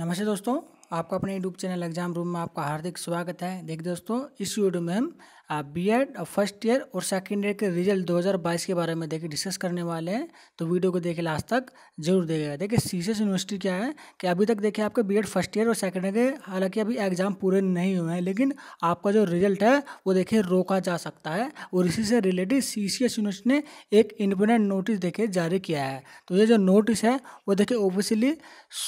नमस्ते दोस्तों, आपका अपने यूट्यूब चैनल एग्जाम रूम में आपका हार्दिक स्वागत है। देखिए दोस्तों, इस वीडियो में हम बीएड फर्स्ट ईयर और सेकंड ईयर के रिजल्ट 2022 के बारे में देखिए डिस्कस करने वाले हैं। तो वीडियो को देखिए लास्ट तक जरूर देखिएगा। देखिए सीसीएस यूनिवर्सिटी क्या है कि अभी तक देखिए आपके बीएड फर्स्ट ईयर और सेकंड ईयर के हालांकि अभी एग्जाम पूरे नहीं हुए हैं, लेकिन आपका जो रिजल्ट है वो देखिए रोका जा सकता है। और इसी से रिलेटेड सीसीएस यूनिवर्सिटी ने एक इंडिपेंडेंट नोटिस देखिए जारी किया है। तो ये जो नोटिस है वो देखिए ऑफिशियली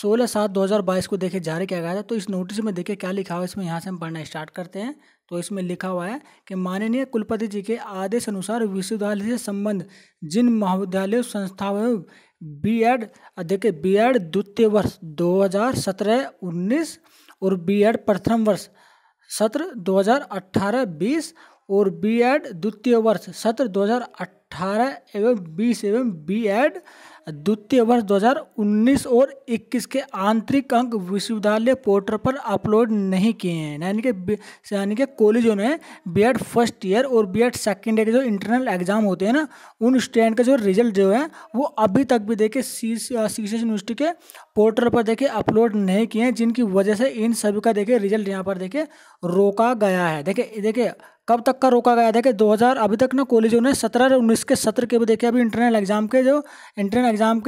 16/7/2022 को देखिए जारी किया गया था। तो इस नोटिस में देखिए क्या लिखा हुआ है, इसमें यहाँ से हम पढ़ना स्टार्ट करते हैं। तो इसमें लिखा हुआ है कि माननीय कुलपति जी के आदेश अनुसार विश्वविद्यालय से संबद्ध जिन महाविद्यालयों संस्थाओं में बीएड देखिए बीएड द्वितीय वर्ष 2017-19 और बीएड प्रथम वर्ष सत्र 2018-20 और बीएड द्वितीय वर्ष सत्र 2018 एवं 20 एवं बीएड द्वितीय वर्ष 2019 और 21 के आंतरिक अंक विश्वविद्यालय पोर्टल पर अपलोड नहीं किए हैं। यानी कि कॉलेजों ने बीएड फर्स्ट ईयर और बीएड सेकंड ईयर के जो इंटरनल एग्जाम होते हैं ना, उन स्टैंड का जो रिजल्ट जो है वो अभी तक भी देखिए सीसीएस यूनिवर्सिटी के पोर्टल पर देखिए अपलोड नहीं किए हैं, जिनकी वजह से इन सभी का देखिए रिजल्ट यहाँ पर देखिए रोका गया है। देखिए कब तक का रोका गया था कि 2000 अभी तक ना कॉलेजों ने 17 और 19 के सत्र के भी देखिए अभी इंटरनल एग्जाम के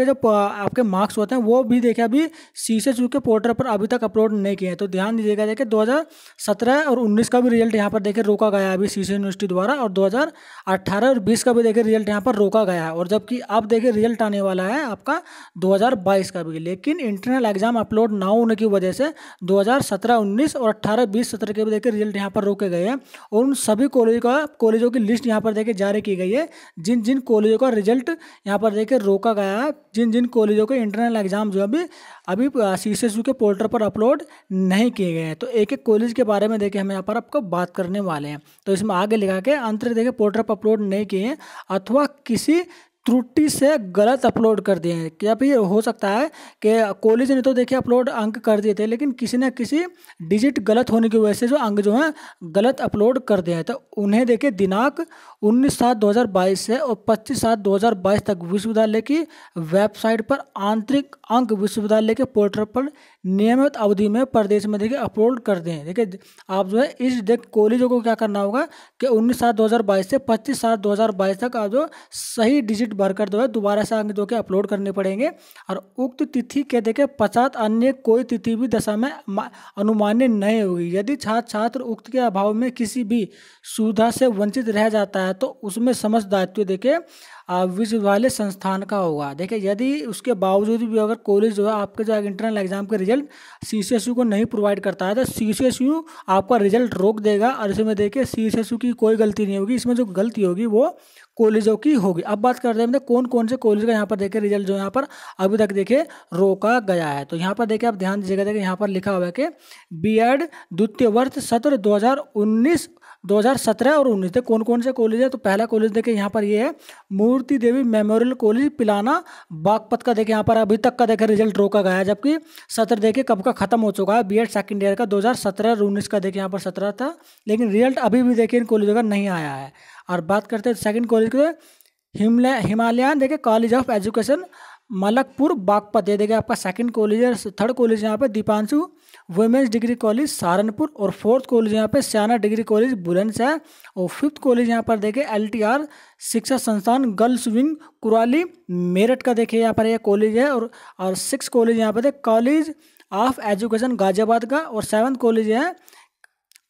जो आपके मार्क्स होते हैं वो भी देखिए अभी सीसीएस के पोर्टल पर अभी तक अपलोड नहीं किए हैं। तो ध्यान दीजिएगा, देखिए 2017 और 19 का भी रिजल्ट यहाँ पर देखिए रोका गया है अभी सीसीएस यूनिवर्सिटी द्वारा, और 2018 और 20 का भी देखिए रिजल्ट यहाँ पर रोका गया है। और जबकि अब देखिए रिजल्ट आने वाला है आपका 2022 का भी, लेकिन इंटरनल एग्जाम अपलोड ना होने की वजह से 2017-19 और 18-20 सत्र के भी देखिए रिजल्ट यहाँ पर रोके गए हैं। और उन सभी कॉलेजों की लिस्ट यहाँ पर देखिए जारी की गई है जिन कॉलेजों का रिजल्ट यहाँ पर देखिए रोका गया है, जिन कॉलेजों के इंटरनल एग्जाम जो अभी सीसीएस के पोर्टल पर अपलोड नहीं किए गए हैं। तो एक एक कॉलेज के बारे में देखिए हम यहाँ पर आपको बात करने वाले हैं। तो इसमें आगे लिखा के अंतर देखिए पोर्टल पर अपलोड नहीं किए हैं अथवा किसी त्रुटि से गलत अपलोड कर दिए हैं। क्या ये हो सकता है कि कॉलेज ने तो देखिए अपलोड अंक कर दिए थे, लेकिन किसी न किसी डिजिट गलत होने की वजह से जो अंक जो हैं गलत अपलोड कर दिए हैं। तो उन्हें देखिए दिनांक 19/7/2022 से और 25/7/2022 तक विश्वविद्यालय की वेबसाइट पर आंतरिक अंक विश्वविद्यालय के पोर्टल पर नियमित अवधि में प्रदेश में देखिए अपलोड कर दें। देखिए आप जो है इस कॉलेजों को क्या करना होगा कि 19/7/2022 से 25/7/2022 तक आप जो सही डिजिट भरकर जो है दोबारा से अंक जो के अपलोड करने पड़ेंगे। और उक्त तिथि के देखे पश्चात अन्य कोई तिथि भी दशा में अनुमान्य नहीं होगी। यदि छात्र उक्त के अभाव में किसी भी सुविधा से वंचित रह जाता है तो उसमें समस्त दायित्व देखे विश्वविद्यालय संस्थान का होगा। देखिए यदि उसके बावजूद भी अगर कॉलेज जो है आपके जो इंटरनल एग्जाम का रिजल्ट सीसीएसयू को नहीं प्रोवाइड करता है तो सीसीएसयू आपका रिजल्ट रोक देगा। और इसमें देखिए सीसीएसयू की कोई गलती नहीं होगी, इसमें जो गलती होगी वो कॉलेजों की होगी। अब बात करते हैं मतलब कौन कौन से कॉलेज का यहाँ पर देखिए रिजल्ट जो यहाँ पर अभी तक देखिए रोका गया है। तो यहाँ पर देखिए आप ध्यान दीजिएगा, देखिए यहाँ पर लिखा हुआ है कि बीएड द्वितीय वर्ष सत्र 2017 और 19 थे कौन कौन से कॉलेज है। तो पहला कॉलेज देखिए यहाँ पर ये है मूर्ति देवी मेमोरियल कॉलेज पिलाना बागपत का देखिए यहाँ पर अभी तक का देखिए रिजल्ट रोका गया है, जबकि सत्र देखिए कब का खत्म हो चुका है। बीएड सेकंड ईयर का 2017-19 का देखिए यहाँ पर 17 था, लेकिन रिजल्ट अभी भी देखिए इन कॉलेजों का नहीं आया है। और बात करते हैं सेकंड कॉलेज के, हिमालयन देखिए college of education Malakpur Baghpat, ये देखिए आपका सेकंड कॉलेज है। थर्ड कॉलेज यहाँ पे Deepanshu women's degree college Saharanpur, और फोर्थ कॉलेज यहाँ पे स्याना डिग्री कॉलेज बुलंदशहर, और फिफ्थ कॉलेज यहाँ पर देखिए एलटीआर शिक्षा संस्थान गर्ल्स विंग कुराली मेरठ का देखिए यहाँ पर यह कॉलेज है। और सिक्स कॉलेज यहाँ पर देखिए कॉलेज ऑफ एजुकेशन गाजियाबाद का, और सेवन्थ कॉलेज है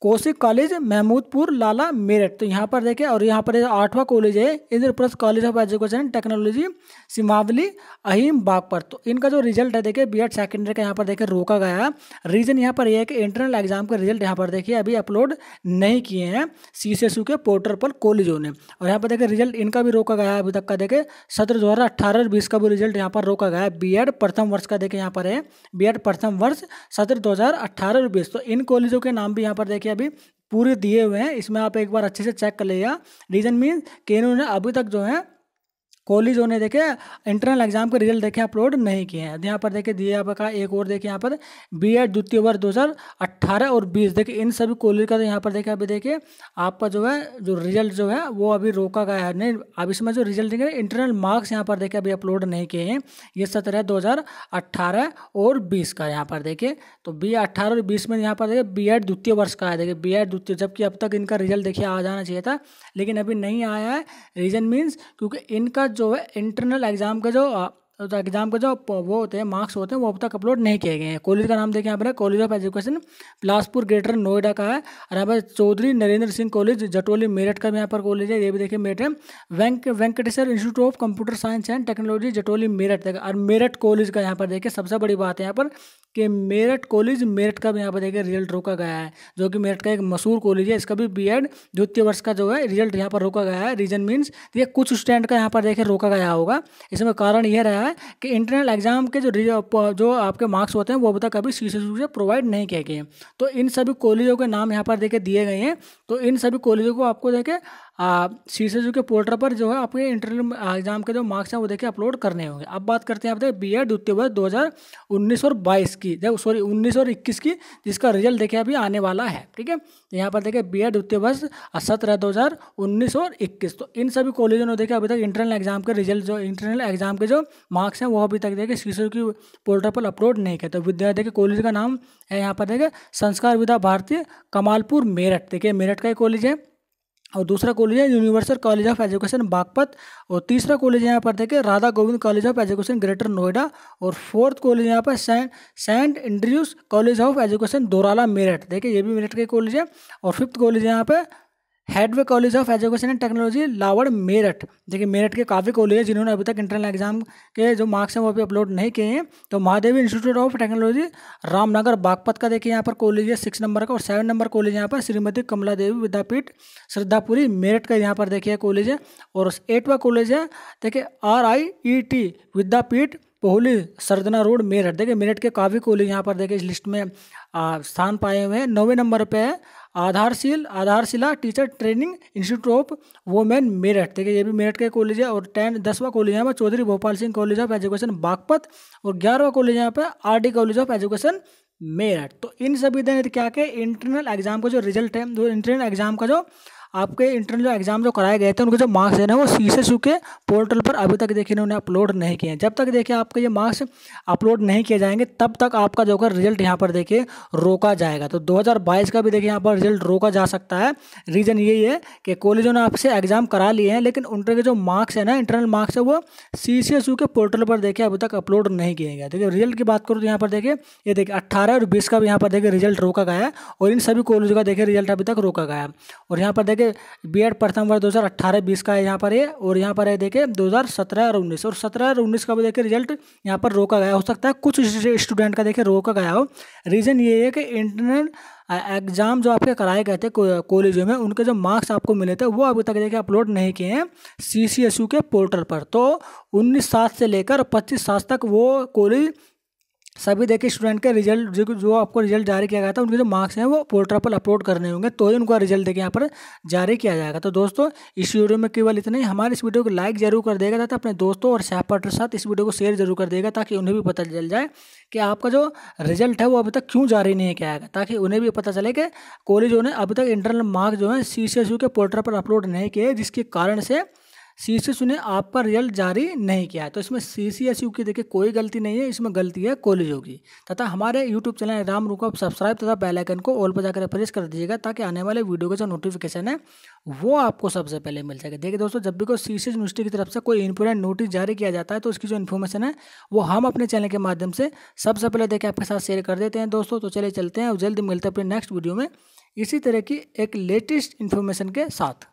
कौशिक कॉलेज महमूदपुर लाला मेरठ, तो यहाँ पर देखिए। और यहाँ पर आठवां कॉलेज है Indraprastha college of education technology Simawali अहिम Baghpat. तो इनका जो रिजल्ट है देखिए बीएड सेकेंड ईयर का यहाँ पर देखिए रोका गया है। रीज़न यहाँ पर यह है कि इंटरनल एग्जाम का रिजल्ट यहाँ पर देखिए अभी अपलोड नहीं किए हैं सीसीएसयू के पोर्टल पर कॉलेजों ने। और यहाँ पर देखिए रिजल्ट इनका भी रोका गया है अभी तक का देखिए 17/2018-20 का भी रिजल्ट यहाँ पर रोका गया है। बीएड प्रथम वर्ष का देखिए यहाँ पर है बीएड प्रथम वर्ष 17/2018-20। तो इन कॉलेजों के नाम भी यहाँ पर देखिए अभी पूरे दिए हुए हैं, इसमें आप एक बार अच्छे से चेक कर लीजिएगा। रीजन मीन कि इन्होंने अभी तक जो है कॉलेजों ने देखे इंटरनल एग्जाम के रिजल्ट देखे अपलोड नहीं किए हैं। यहाँ पर देखे दिए आपका एक और देखिए यहाँ पर बीएड द्वितीय वर्ष 2018 और 20 देखिए इन सभी कॉलेज का यहाँ पर देखिए अभी देखिए आपका जो रिजल्ट जो है वो अभी रोका गया है। नहीं अब इसमें जो रिजल्ट देंगे इंटरनल मार्क्स यहाँ पर देखिए अभी अपलोड नहीं किए हैं। ये सत्र है 2018 और 20 का यहाँ पर देखिए। तो B18 और 20 में यहाँ पर देखिए बीएड द्वितीय वर्ष का है। देखिए बीएड द्वितीय जबकि अब तक इनका रिजल्ट देखिए आ जाना चाहिए था लेकिन अभी नहीं आया है। रीजन मीन्स क्योंकि इनका जो है इंटरनल एग्जाम का जो वो होते हैं मार्क्स होते हैं वो अब तक अपलोड नहीं किए गए हैं। कॉलेज का नाम देखिए यहाँ पर college of education Bilaspur greater Noida का है और यहाँ पर चौधरी नरेंद्र सिंह कॉलेज जटोली मेरठ का भी यहाँ पर कॉलेज है। ये भी देखिए मेरठ है Venkateshwara institute of computer science and technology Jatoli Meerut और मेरठ कॉलेज का यहाँ पर देखिए सबसे बड़ी बात है यहाँ पर कि मेरठ कॉलेज मेरठ का भी यहाँ पर देखिए रिजल्ट रोका गया है जो कि मेरठ का एक मशहूर कॉलेज है। इसका भी बीएड द्वितीय वर्ष का जो है रिजल्ट यहाँ पर रोका गया है। रीजन मीन्स ये कुछ स्टैंड का यहाँ पर देखिए रोका गया होगा। इसमें कारण यह रहा है कि इंटरनल एग्जाम के जो आपके मार्क्स होते हैं वो अब तक अभी सीसीएस से प्रोवाइड नहीं किए गए हैं। तो इन सभी कॉलेजों के नाम यहाँ पर देखिए दिए गए हैं। तो इन सभी कॉलेजों को आपको देखे सीसीएस के पोर्टल पर जो है आपके इंटरनल एग्जाम के जो मार्क्स हैं वो देखिए अपलोड करने होंगे। अब बात करते हैं आप देखिए बीएड द्वितीय वर्ष 2019 और 22 की देखो सॉरी 19 और 21 की जिसका रिजल्ट देखिए अभी आने वाला है। ठीक है तो यहाँ पर देखिए बीएड द्वितीय वर्ष 2019 और 21 तो इन सभी कॉलेजों ने देखिए अभी तक इंटरनल एग्जाम के रिजल्ट जो इंटरनल एग्जाम के जो मार्क्स हैं वो अभी तक देखिए सीसीएस की पोर्टल पर अपलोड नहीं किया। तो विद्यार्थी के कॉलेज का नाम है यहाँ पर देखिए संस्कार विद्या भारती कमालपुर मेरठ। देखिए मेरठ का एक कॉलेज है और दूसरा कॉलेज है universal college of education Baghpat और तीसरा कॉलेज है यहाँ पर देखिए Radha Govind college of education greater Noida और फोर्थ कॉलेज यहाँ पर Saint Andrews college of education Daurala Meerut. देखिए ये भी मेरठ के कॉलेज है और फिफ्थ कॉलेज है यहाँ पर Headway college of education and technology Lawar Meerut. देखिए मेरठ के काफ़ी कॉलेज है जिन्होंने अभी तक इंटरनल एग्जाम के जो मार्क्स हैं वो अभी अपलोड नहीं किए हैं। तो Mahadevi institute of technology Ramnagar Baghpat का देखिए यहाँ पर कॉलेज है 6 नंबर का और 7 नंबर कॉलेज यहाँ पर श्रीमती कमला देवी विद्यापीठ श्रद्धापुरी मेरठ का यहाँ पर देखिए कॉलेज है और 8वां कॉलेज है देखिए RIET विद्यापीठ कोहली सरदना रोड मेरठ। देखिए मेरठ के काफ़ी कॉलेज यहाँ पर देखिए इस लिस्ट में स्थान पाए हुए हैं। 9वें नंबर पे है Aadharshila teacher training institute of women Meerut. देखिए ये भी मेरठ के कॉलेज है और 10वां कॉलेज यहाँ पर Chaudhary Bhopal Singh college of education Baghpat और 11वां कॉलेज यहाँ पर RD college of education Meerut. तो इन सभी दिन क्या के इंटरनल एग्जाम का जो रिजल्ट है जो इंटरनल एग्जाम का जो आपके इंटरनल एग्जाम जो कराए गए थे उनके जो मार्क्स है ना वो सीसीएस के पोर्टल पर अभी तक देखिए उन्हें अपलोड नहीं किए हैं। जब तक देखिए आपके ये मार्क्स अपलोड नहीं किए जाएंगे तब तक आपका जो है रिजल्ट यहाँ पर देखिए रोका जाएगा। तो 2022 का भी देखिए यहाँ पर रिजल्ट रोका जा सकता है। रीज़न यही है कि कॉलेजों ने आपसे एग्जाम करा लिए हैं लेकिन उनके जो मार्क्स है ना इंटरनल मार्क्स है वो सीसीएस के पोर्टल पर देखिए अभी तक अपलोड नहीं किए गए। देखिए रिजल्ट की बात करूँ तो यहाँ पर देखिए ये देखिए 18 और 20 का भी यहाँ पर देखिए रिजल्ट रोका गया है और इन सभी कॉलेजों का देखिए रिजल्ट अभी तक रोका गया है। और यहाँ पर देखिए बीएड प्रथम वर्ष 2018-20 का है यहाँ पर है और यहाँ पर है देखिए 2017 और 19 और 17 और 19 का भी देखिए रिजल्ट यहाँ पर रोका गया हो सकता है कुछ स्टूडेंट का देखिए रोका गया हो। रीजन ये है कि इंटरनल एग्जाम जो आपके कराए गए थे कॉलेजों में उनके जो मार्क्स आपको मिले थे वो अभी तक देखिए अपलोड नहीं किए हैं सीसीएसयू के पोर्टल पर। तो 19/7 से लेकर 25/7 तक वो कॉलेज सभी देखिए स्टूडेंट के रिजल्ट जो आपको रिजल्ट जारी किया गया था उनके जो मार्क्स हैं वो पोर्टल पर अपलोड करने होंगे तो ही उनका रिजल्ट देखिए यहाँ पर जारी किया जाएगा। तो दोस्तों इस वीडियो में केवल इतना ही। हमारे इस वीडियो को लाइक जरूर कर देगा तथा अपने दोस्तों और सहपाठियों के साथ इस वीडियो को शेयर जरूर कर देगा ताकि उन्हें भी पता चल जाए कि आपका जो रिजल्ट है वो अभी तक क्यों जारी नहीं किया गया ताकि उन्हें भी पता चले कि कॉलेजों ने अभी तक इंटरनल मार्क्स जो है सीसीएसयू के पोर्टल पर अपलोड नहीं किए जिसके कारण से सीसीएस ने आपका रिजल्ट जारी नहीं किया है। तो इसमें सीसीएसयू की देखिए कोई गलती नहीं है, इसमें गलती है कॉलेजों की। तथा हमारे यूट्यूब चैनल एग्जामरूम को सब्सक्राइब तथा बेल आइकन को ऑल पर जाकर प्रेस कर दीजिएगा ताकि आने वाले वीडियो का जो नोटिफिकेशन है वो आपको सबसे पहले मिल सके। देखिए दोस्तों जब भी कोई सीसीएस यूनिवर्सिटी की तरफ से कोई इंपोर्टेंट नोटिस जारी किया जाता है तो उसकी जो इन्फॉर्मेशन है वो हम अपने चैनल के माध्यम से सबसे पहले देखिए आपके साथ शेयर कर देते हैं दोस्तों। तो चलिए चलते हैं और जल्दी मिलते हैं अपने नेक्स्ट वीडियो में इसी तरह की एक लेटेस्ट इन्फॉर्मेशन के साथ।